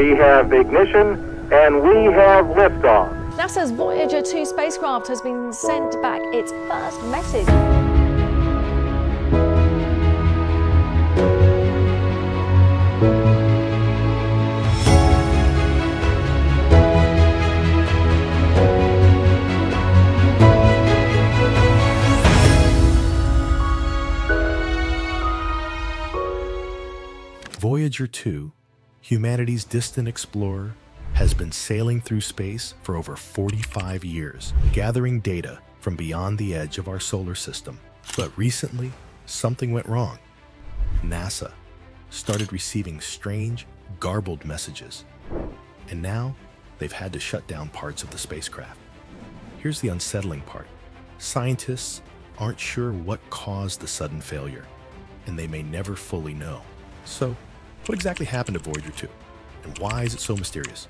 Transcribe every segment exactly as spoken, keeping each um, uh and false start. We have ignition, and we have liftoff. NASA's Voyager two spacecraft has been sent back its first message. Voyager two, humanity's distant explorer, has been sailing through space for over forty-five years, gathering data from beyond the edge of our solar system. But recently, something went wrong. NASA started receiving strange, garbled messages, and now they've had to shut down parts of the spacecraft. Here's the unsettling part. Scientists aren't sure what caused the sudden failure, and they may never fully know. So, what exactly happened to Voyager two? And why is it so mysterious?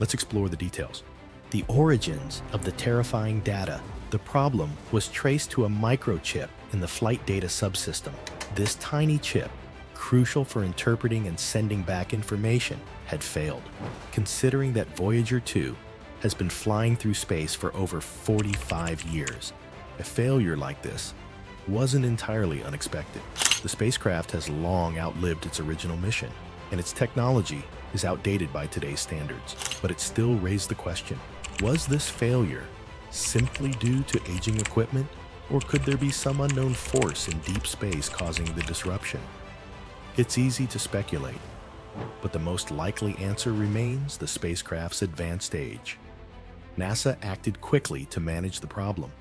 Let's explore the details. The origins of the terrifying data. The problem was traced to a microchip in the flight data subsystem. This tiny chip, crucial for interpreting and sending back information, had failed. Considering that Voyager two has been flying through space for over forty-five years, a failure like this wasn't entirely unexpected. The spacecraft has long outlived its original mission, and its technology is outdated by today's standards. But it still raised the question, was this failure simply due to aging equipment, or could there be some unknown force in deep space causing the disruption? It's easy to speculate, but the most likely answer remains the spacecraft's advanced age. NASA acted quickly to manage the problem.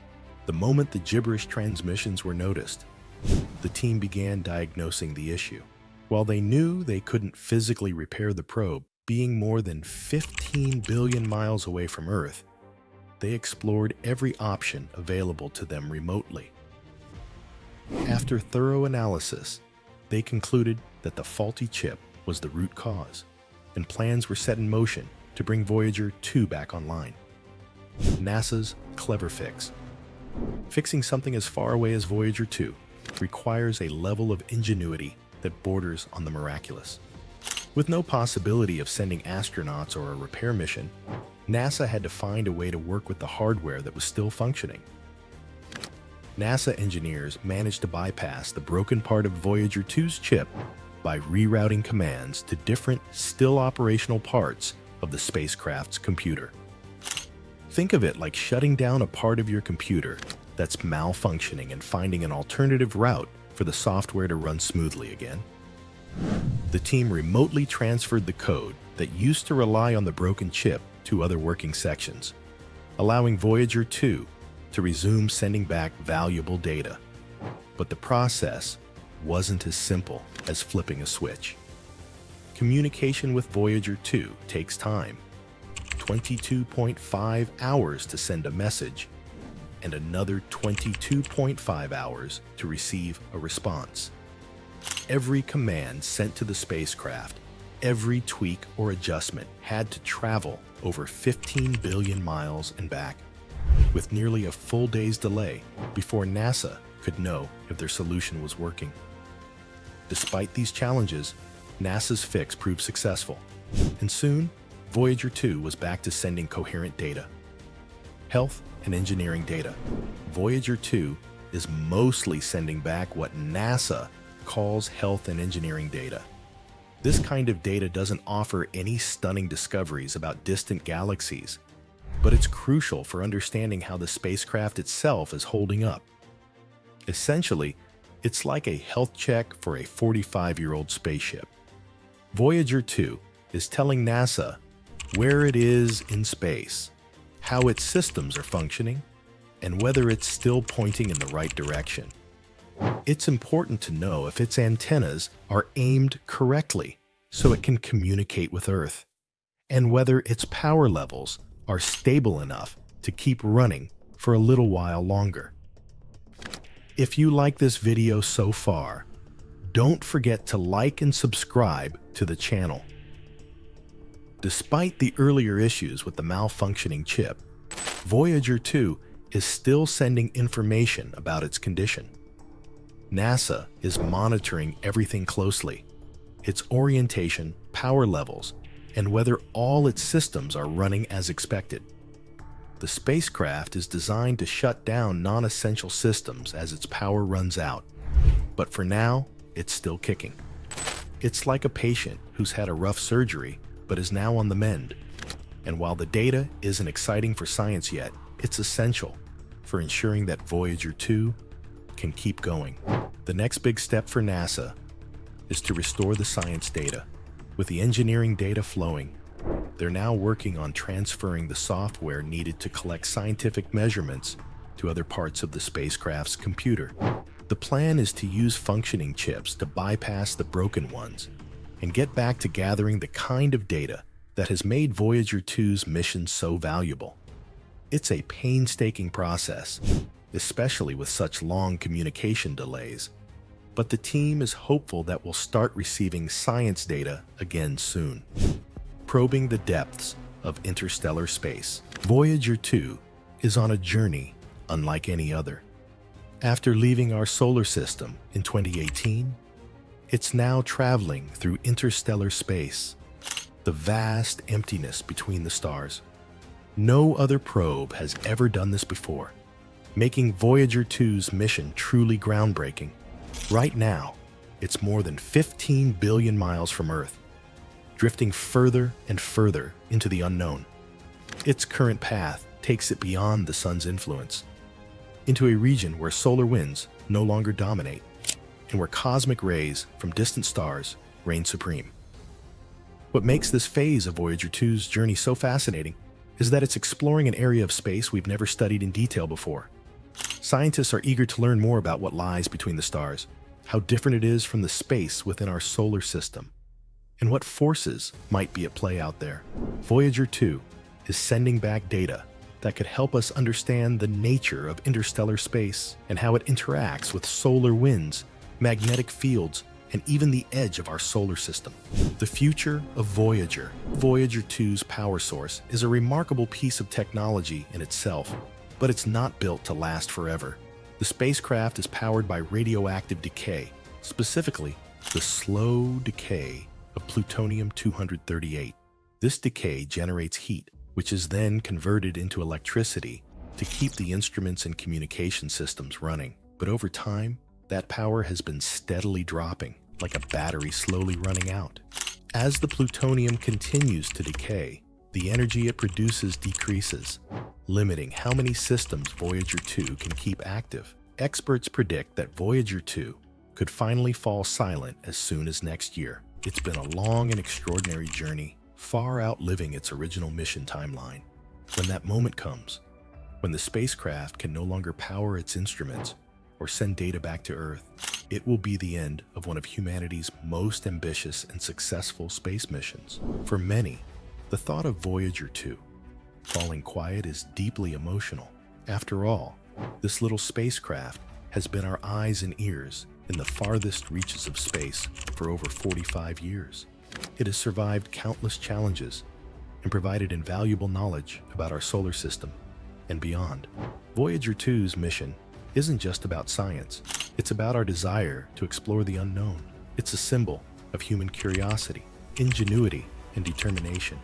The moment the gibberish transmissions were noticed, the team began diagnosing the issue. While they knew they couldn't physically repair the probe, being more than fifteen billion miles away from Earth, they explored every option available to them remotely. After thorough analysis, they concluded that the faulty chip was the root cause, and plans were set in motion to bring Voyager two back online. NASA's clever fix. Fixing something as far away as Voyager two requires a level of ingenuity that borders on the miraculous. With no possibility of sending astronauts or a repair mission, NASA had to find a way to work with the hardware that was still functioning. NASA engineers managed to bypass the broken part of Voyager two's chip by rerouting commands to different, still operational parts of the spacecraft's computer. Think of it like shutting down a part of your computer that's malfunctioning and finding an alternative route for the software to run smoothly again. The team remotely transferred the code that used to rely on the broken chip to other working sections, allowing Voyager two to resume sending back valuable data. But the process wasn't as simple as flipping a switch. Communication with Voyager two takes time, twenty-two point five hours to send a message, and another twenty-two point five hours to receive a response. Every command sent to the spacecraft, every tweak or adjustment had to travel over fifteen billion miles and back, with nearly a full day's delay before NASA could know if their solution was working. Despite these challenges, NASA's fix proved successful, and soon Voyager two was back to sending coherent data. Health and engineering data. Voyager two is mostly sending back what NASA calls health and engineering data. This kind of data doesn't offer any stunning discoveries about distant galaxies, but it's crucial for understanding how the spacecraft itself is holding up. Essentially, it's like a health check for a forty-five-year-old spaceship. Voyager two is telling NASA where it is in space, how its systems are functioning, and whether it's still pointing in the right direction. It's important to know if its antennas are aimed correctly so it can communicate with Earth, and whether its power levels are stable enough to keep running for a little while longer. If you like this video so far, don't forget to like and subscribe to the channel. Despite the earlier issues with the malfunctioning chip, Voyager two is still sending information about its condition. NASA is monitoring everything closely: its orientation, power levels, and whether all its systems are running as expected. The spacecraft is designed to shut down non-essential systems as its power runs out, but for now, it's still kicking. It's like a patient who's had a rough surgery but is now on the mend. And while the data isn't exciting for science yet, it's essential for ensuring that Voyager two can keep going. The next big step for NASA is to restore the science data. With the engineering data flowing, they're now working on transferring the software needed to collect scientific measurements to other parts of the spacecraft's computer. The plan is to use functioning chips to bypass the broken ones and get back to gathering the kind of data that has made Voyager two's mission so valuable. It's a painstaking process, especially with such long communication delays, but the team is hopeful that we'll start receiving science data again soon. Probing the depths of interstellar space, Voyager two is on a journey unlike any other. After leaving our solar system in twenty eighteen, it's now traveling through interstellar space, the vast emptiness between the stars. No other probe has ever done this before, making Voyager two's mission truly groundbreaking. Right now, it's more than fifteen billion miles from Earth, drifting further and further into the unknown. Its current path takes it beyond the sun's influence, into a region where solar winds no longer dominate, and where cosmic rays from distant stars reign supreme. What makes this phase of Voyager two's journey so fascinating is that it's exploring an area of space we've never studied in detail before. Scientists are eager to learn more about what lies between the stars, how different it is from the space within our solar system, and what forces might be at play out there. Voyager two is sending back data that could help us understand the nature of interstellar space and how it interacts with solar winds, magnetic fields, and even the edge of our solar system. The future of Voyager. Voyager two's power source is a remarkable piece of technology in itself, but it's not built to last forever. The spacecraft is powered by radioactive decay, specifically the slow decay of plutonium two thirty-eight. This decay generates heat, which is then converted into electricity to keep the instruments and communication systems running. But over time, that power has been steadily dropping, like a battery slowly running out. As the plutonium continues to decay, the energy it produces decreases, limiting how many systems Voyager two can keep active. Experts predict that Voyager two could finally fall silent as soon as next year. It's been a long and extraordinary journey, far outliving its original mission timeline. When that moment comes, when the spacecraft can no longer power its instruments or send data back to Earth, it will be the end of one of humanity's most ambitious and successful space missions. For many, the thought of Voyager two falling quiet is deeply emotional. After all, this little spacecraft has been our eyes and ears in the farthest reaches of space for over forty-five years. It has survived countless challenges and provided invaluable knowledge about our solar system and beyond. Voyager two's mission isn't just about science. It's about our desire to explore the unknown. It's a symbol of human curiosity, ingenuity, and determination.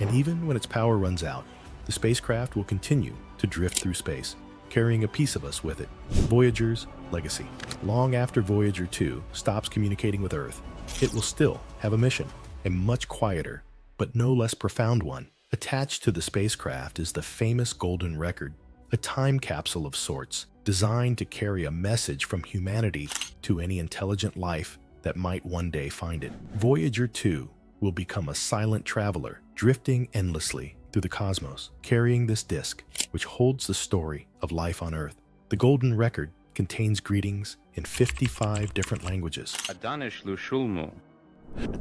And even when its power runs out, the spacecraft will continue to drift through space, carrying a piece of us with it. Voyager's legacy. Long after Voyager two stops communicating with Earth, it will still have a mission, a much quieter, but no less profound one. Attached to the spacecraft is the famous Golden Record, a time capsule of sorts, designed to carry a message from humanity to any intelligent life that might one day find it. Voyager two will become a silent traveler, drifting endlessly through the cosmos, carrying this disc, which holds the story of life on Earth. The Golden Record contains greetings in fifty-five different languages, a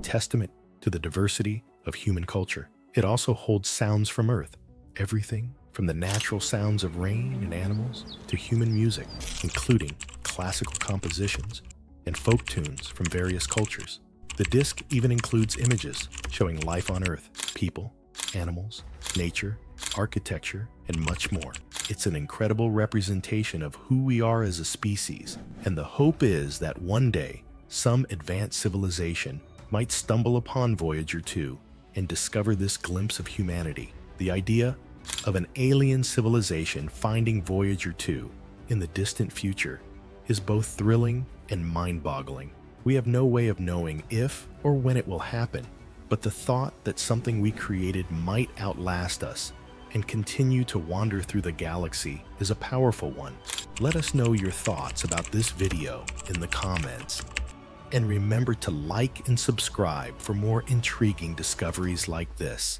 testament to the diversity of human culture. It also holds sounds from Earth, everything from the natural sounds of rain and animals to human music, including classical compositions and folk tunes from various cultures. The disc even includes images showing life on Earth, people, animals, nature, architecture, and much more. It's an incredible representation of who we are as a species, and the hope is that one day, some advanced civilization might stumble upon Voyager two and discover this glimpse of humanity. The idea of an alien civilization finding Voyager two in the distant future is both thrilling and mind-boggling. We have no way of knowing if or when it will happen, but the thought that something we created might outlast us and continue to wander through the galaxy is a powerful one. Let us know your thoughts about this video in the comments. And remember to like and subscribe for more intriguing discoveries like this.